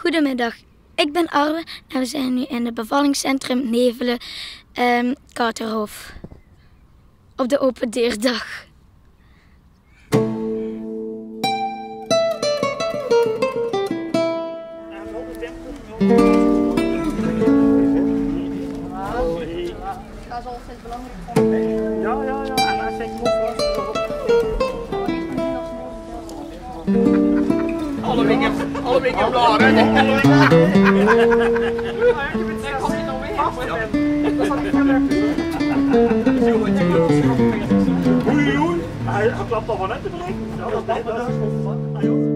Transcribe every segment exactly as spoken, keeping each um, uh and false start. Goedemiddag, ik ben Arwen en we zijn nu in het bevallingscentrum Nevelen, um, 't Kouterhof. Op de open deurdag. Dat is altijd belangrijk. Ja, ja, ja. En als ik kom, alle weken, alle weken blauw, hè? Ik had het nog weer. Dat had ik verder. Oei, oei. Hij klapt al vanuit de blik. Ja, dat blijft wel.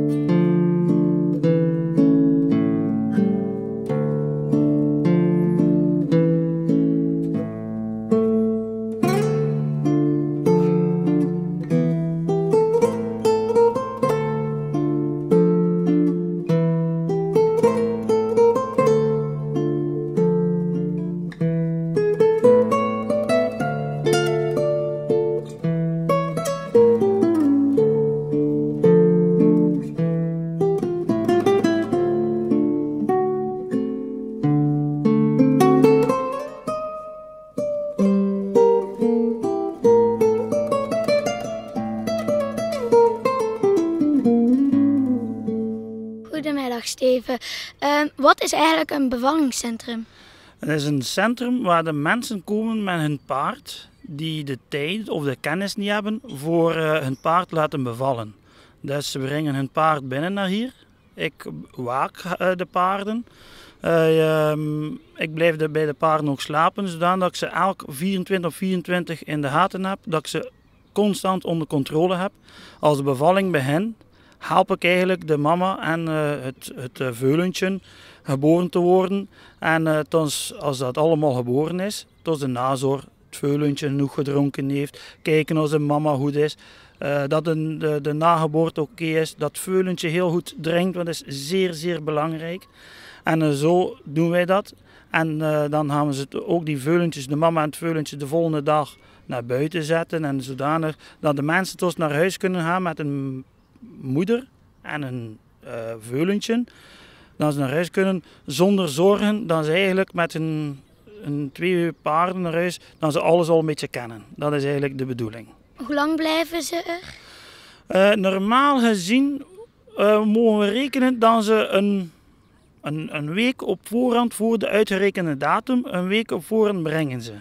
Goedemiddag Steven. Uh, wat is eigenlijk een bevallingscentrum? Het is een centrum waar de mensen komen met hun paard die de tijd of de kennis niet hebben voor uh, hun paard laten bevallen. Dus ze brengen hun paard binnen naar hier. Ik waak uh, de paarden. Uh, um, ik blijf de, bij de paarden ook slapen zodat ik ze elk vierentwintig op vierentwintig in de gaten heb. Dat ik ze constant onder controle heb. Als de bevalling begint, help ik eigenlijk de mama en uh, het, het uh, veulentje geboren te worden. En uh, tons, als dat allemaal geboren is, tot de nazorg, het veulentje genoeg gedronken heeft, kijken of de mama goed is, uh, dat de, de, de nageboorte oké okay is, dat het veulentje heel goed drinkt, want dat is zeer, zeer belangrijk. En uh, zo doen wij dat. En uh, dan gaan we ze ook die veulentjes, de mama en het veulentje, de volgende dag naar buiten zetten. En zodanig dat de mensen tot naar huis kunnen gaan met een moeder en een uh, veulentje, dat ze naar huis kunnen zonder zorgen dat ze eigenlijk met een, een twee paarden naar huis, dat ze alles al een beetje kennen. Dat is eigenlijk de bedoeling. Hoe lang blijven ze er? Uh, normaal gezien uh, mogen we rekenen dat ze een, een, een week op voorhand voor de uitgerekende datum, een week op voorhand brengen ze.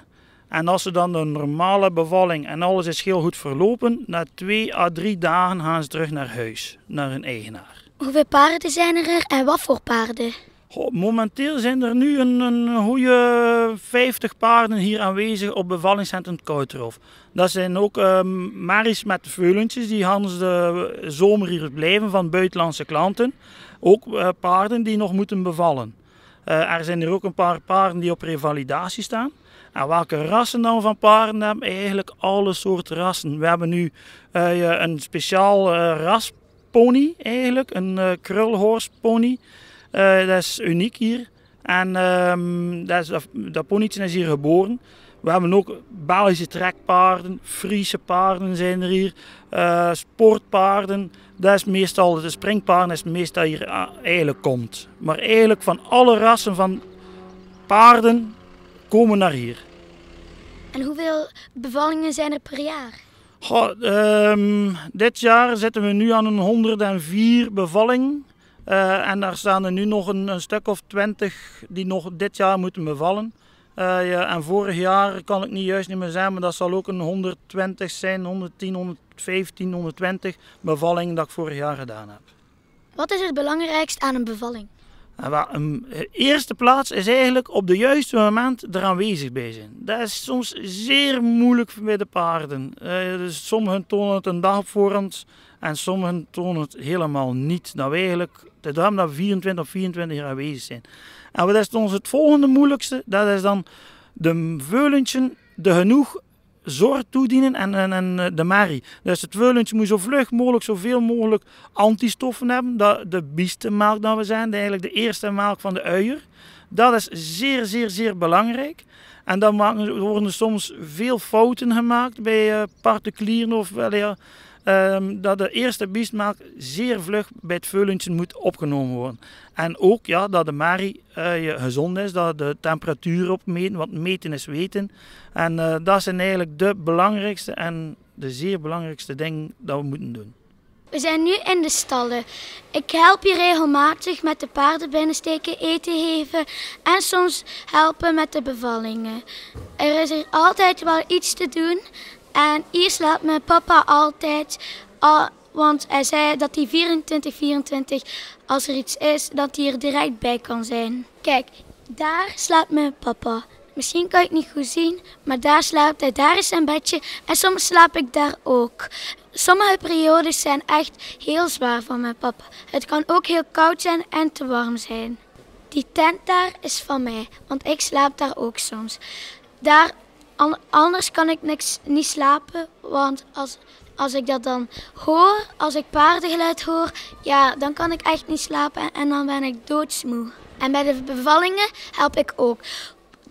En als ze dan de normale bevalling en alles is heel goed verlopen, na twee à drie dagen gaan ze terug naar huis, naar hun eigenaar. Hoeveel paarden zijn er en wat voor paarden? Goh, momenteel zijn er nu een, een goede vijftig paarden hier aanwezig op bevallingscentrum 't Kouterhof. Dat zijn ook um, merries met veulentjes die gaan de zomer hier blijven van buitenlandse klanten. Ook uh, paarden die nog moeten bevallen. Uh, er zijn er ook een paar paarden die op revalidatie staan. En welke rassen dan van paarden hebben? Eigenlijk alle soorten rassen. We hebben nu uh, een speciaal uh, raspony eigenlijk, een uh, krulhoorspony. Uh, dat is uniek hier. En um, dat, dat, dat ponytje is hier geboren. We hebben ook Belgische trekpaarden, Friese paarden zijn er hier, uh, sportpaarden. Dat is meestal, de springpaarden is meestal hier uh, eigenlijk komt. Maar eigenlijk van alle rassen van paarden komen naar hier. En hoeveel bevallingen zijn er per jaar? Goh, um, dit jaar zitten we nu aan een honderdvier bevallingen. Uh, en daar staan er nu nog een, een stuk of twintig die nog dit jaar moeten bevallen. Uh, ja, en vorig jaar kan ik niet juist niet meer zeggen, maar dat zal ook een honderdtwintig zijn, honderdtien, honderdvijftien, honderdtwintig bevallingen dat ik vorig jaar gedaan heb. Wat is het belangrijkst aan een bevalling? In de eerste plaats is eigenlijk op de juiste moment er aanwezig bij zijn. Dat is soms zeer moeilijk bij de paarden. Uh, dus sommigen tonen het een dag op voorhand en sommigen tonen het helemaal niet. Dat we eigenlijk de dag dat vierentwintig of vierentwintig jaar aanwezig zijn. En wat is ons het volgende moeilijkste? Dat is dan de veulentje de genoeg zorg toedienen en, en, en de merrie. Dus het veulentje moet zo vlug mogelijk, zoveel mogelijk antistoffen hebben. Dat de biestenmelk dat we zijn, dat eigenlijk de eerste melk van de uier. Dat is zeer, zeer, zeer belangrijk. En dan worden soms veel fouten gemaakt bij particulieren of wel, ja, um, dat de eerste biesmelk zeer vlug bij het veulentje moet opgenomen worden. En ook ja, dat de mari uh, gezond is, dat de temperatuur opmeten, want meten is weten. En uh, dat zijn eigenlijk de belangrijkste en de zeer belangrijkste dingen dat we moeten doen. We zijn nu in de stallen. Ik help je regelmatig met de paarden binnensteken, eten geven en soms helpen met de bevallingen. Er is er altijd wel iets te doen en hier slaapt mijn papa altijd, al, want hij zei dat hij vierentwintig vierentwintig, als er iets is, dat hij er direct bij kan zijn. Kijk, daar slaapt mijn papa. Misschien kan je het niet goed zien, maar daar slaapt hij. Daar is zijn bedje en soms slaap ik daar ook. Sommige periodes zijn echt heel zwaar van mijn papa. Het kan ook heel koud zijn en te warm zijn. Die tent daar is van mij, want ik slaap daar ook soms. Daar, anders kan ik niks, niet slapen, want als, als ik dat dan hoor, als ik paardengeluid hoor, ja, dan kan ik echt niet slapen en, en dan ben ik doodsmoe. En bij de bevallingen help ik ook.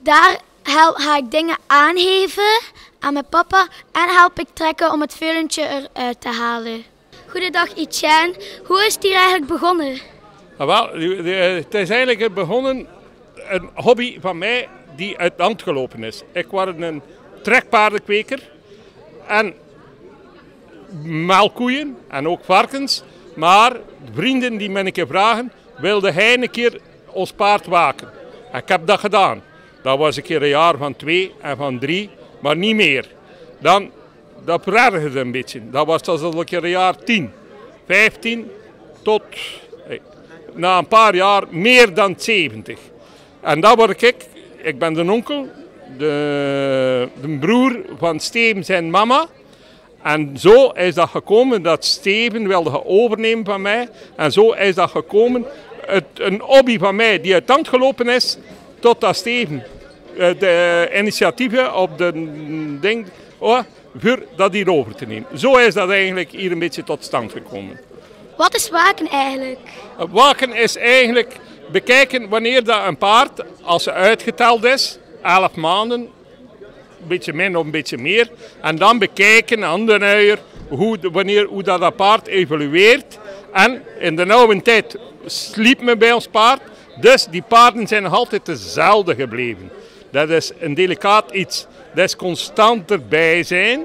Daar help, ga ik dingen aangeven aan mijn papa en help ik trekken om het veulentje eruit te halen. Goedendag Icien, hoe is het hier eigenlijk begonnen? Nou, wel, het is eigenlijk begonnen een hobby van mij die uit de hand gelopen is. Ik was een trekpaardenkweker en melkkoeien en ook varkens, maar vrienden die mij een keer vragen, wilde hij een keer ons paard waken. En ik heb dat gedaan. Dat was een keer een jaar van twee en van drie, maar niet meer. Dan, dat verergerde een beetje. Dat was dat een keer een jaar tien, vijftien tot na een paar jaar meer dan zeventig. En dat word ik. Ik ben de onkel, de, de broer van Steven zijn mama. En zo is dat gekomen dat Steven wilde overnemen van mij. En zo is dat gekomen. Het, een hobby van mij die uit de hand gelopen is. Totdat Steven de initiatieven op de ding, oh, voor dat hier over te nemen. Zo is dat eigenlijk hier een beetje tot stand gekomen. Wat is waken eigenlijk? Waken is eigenlijk bekijken wanneer dat een paard, als ze uitgeteld is, elf maanden, een beetje min of een beetje meer, en dan bekijken aan de uier hoe, wanneer, hoe dat, dat paard evolueert. En in de oude tijd sliep men bij ons paard. Dus die paarden zijn nog altijd dezelfde gebleven. Dat is een delicaat iets. Dat is constant erbij zijn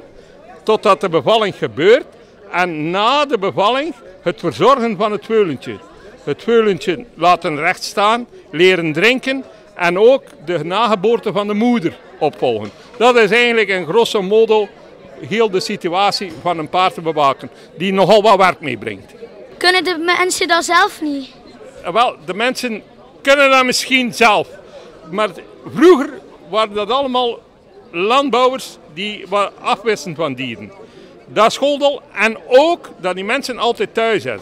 totdat de bevalling gebeurt. En na de bevalling het verzorgen van het veulentje. Het veulentje laten recht staan, leren drinken en ook de nageboorte van de moeder opvolgen. Dat is eigenlijk in grosso modo heel de situatie van een paard te bewaken, die nogal wat werk meebrengt. Kunnen de mensen dat zelf niet? Wel, de mensen kunnen dat misschien zelf. Maar vroeger waren dat allemaal landbouwers die afwisten van dieren. Dat schold al en ook dat die mensen altijd thuis zijn.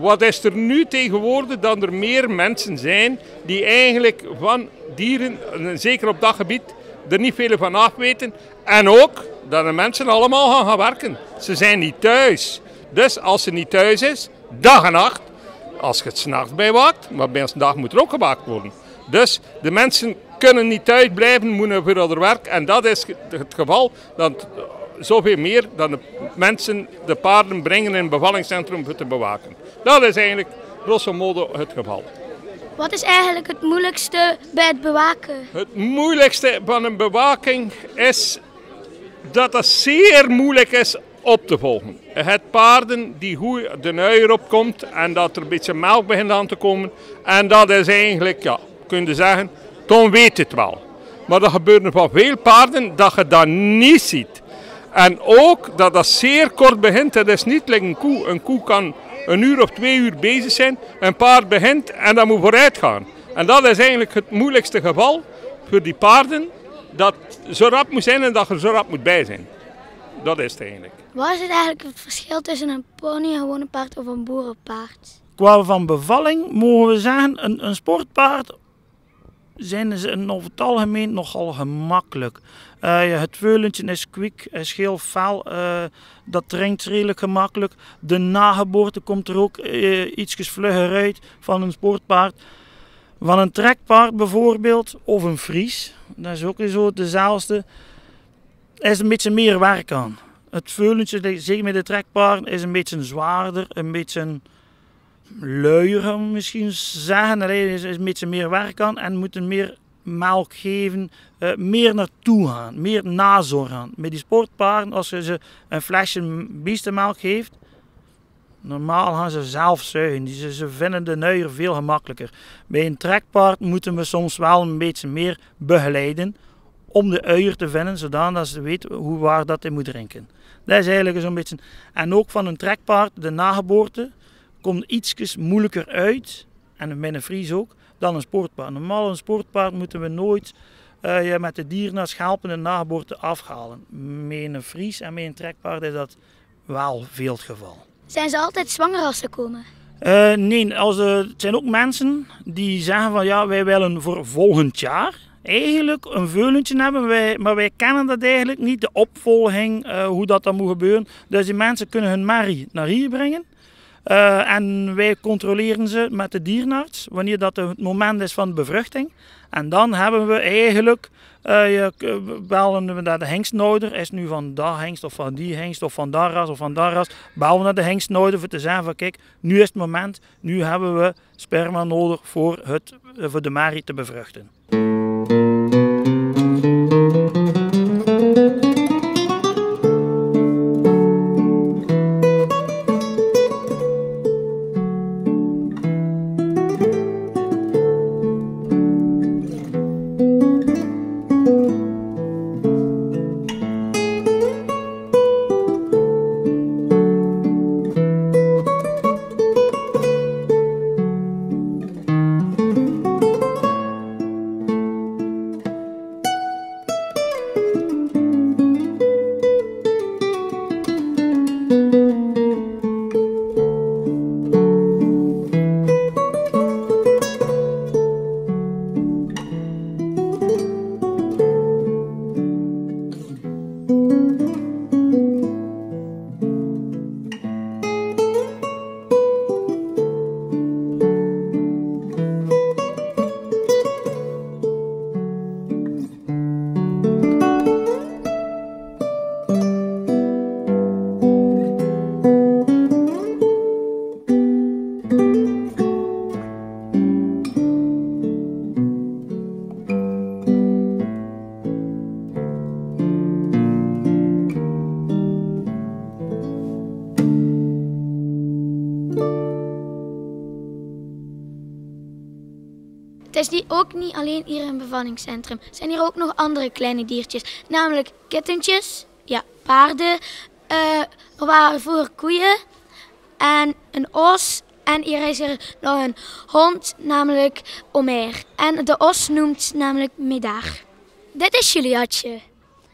Wat is er nu tegenwoordig dat er meer mensen zijn die eigenlijk van dieren, zeker op dat gebied, er niet veel van af weten. En ook dat de mensen allemaal gaan gaan werken. Ze zijn niet thuis. Dus als ze niet thuis is, dag en nacht. Als je het s'nachts bijwaakt, maar bij ons dag moet er ook gewaakt worden. Dus de mensen kunnen niet thuis blijven, moeten voor ander werk. En dat is het geval, dat zoveel meer dan de mensen de paarden brengen in een bevallingscentrum voor te bewaken. Dat is eigenlijk grosso modo het geval. Wat is eigenlijk het moeilijkste bij het bewaken? Het moeilijkste van een bewaking is dat het zeer moeilijk is op te volgen. Het paarden die goed de uier opkomt en dat er een beetje melk begint aan te komen. En dat is eigenlijk, ja, kun je zeggen, Tom weet het wel. Maar dat gebeurt er van veel paarden dat je dat niet ziet. En ook dat dat zeer kort begint, dat is niet like een koe. Een koe kan een uur of twee uur bezig zijn, een paard begint en dat moet vooruit gaan. En dat is eigenlijk het moeilijkste geval voor die paarden, dat zo rap moet zijn en dat je zo rap moet bij zijn. Dat is het eigenlijk. Wat is het eigenlijk het verschil tussen een pony, een gewone paard of een boerenpaard? Qua van bevalling mogen we zeggen, een, een sportpaard zijn ze over het algemeen nogal gemakkelijk. Uh, het veulentje is kwik, is heel fel, uh, dat drinkt redelijk gemakkelijk. De nageboorte komt er ook uh, ietsjes vlugger uit van een sportpaard. Van een trekpaard bijvoorbeeld, of een Fries, dat is ook zo dezelfde. Er is een beetje meer werk aan. Het veulentje, zeker met de trekpaarden, is een beetje zwaarder, een beetje luier misschien zeggen. Er is een beetje meer werk aan en moeten meer melk geven, uh, meer naartoe gaan, meer nazorg gaan. Met die sportpaarden, als je ze een flesje biestenmelk geeft, normaal gaan ze zelf zuigen. Ze, ze vinden de nuier veel gemakkelijker. Bij een trekpaard moeten we soms wel een beetje meer begeleiden om de uier te vinden, zodat ze weten hoe waar dat hij moet drinken. Dat is eigenlijk zo'n beetje. En ook van een trekpaard, de nageboorte, komt ietsjes moeilijker uit, en met een Fries ook, dan een sportpaard. Normaal een sportpaard moeten we nooit uh, met de dier naar schelpen de nageboorte afhalen. Met een Fries en met een trekpaard is dat wel veel het geval. Zijn ze altijd zwanger als ze komen? Uh, nee, als, uh, het zijn ook mensen die zeggen van ja, wij willen voor volgend jaar eigenlijk een veulentje hebben, maar wij, maar wij kennen dat eigenlijk niet, de opvolging, uh, hoe dat dan moet gebeuren. Dus die mensen kunnen hun merrie naar hier brengen. Uh, en wij controleren ze met de dierenarts wanneer dat het moment is van de bevruchting. En dan hebben we eigenlijk uh, bellen we naar de hengstnouder. Is nu van dat hengst of van die hengst of van dat ras of van dat ras. Bellen we naar de hengstnouder voor te zeggen van kijk, nu is het moment. Nu hebben we sperma nodig voor, het, voor de merrie te bevruchten. Het is ook niet alleen hier een bevallingscentrum. Er zijn hier ook nog andere kleine diertjes. Namelijk kittentjes, ja, paarden. Uh, er waren vroeger koeien en een os. En hier is er nog een hond, namelijk Omer. En de os noemt namelijk Medaag. Dit is Juliatje.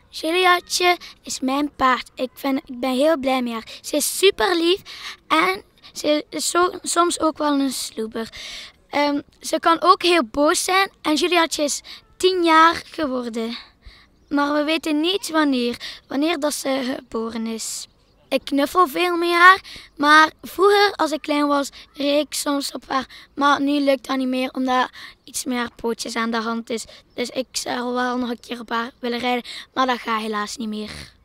Juliatje is mijn paard. Ik, vind, ik ben heel blij met haar. Ze is super lief en ze is zo, soms ook wel een sloeber. Um, ze kan ook heel boos zijn en Juliatje is tien jaar geworden. Maar we weten niet wanneer, wanneer dat ze geboren is. Ik knuffel veel met haar, maar vroeger als ik klein was, reed ik soms op haar. Maar nu lukt dat niet meer omdat iets met haar pootjes aan de hand is. Dus ik zou wel nog een keer op haar willen rijden, maar dat gaat helaas niet meer.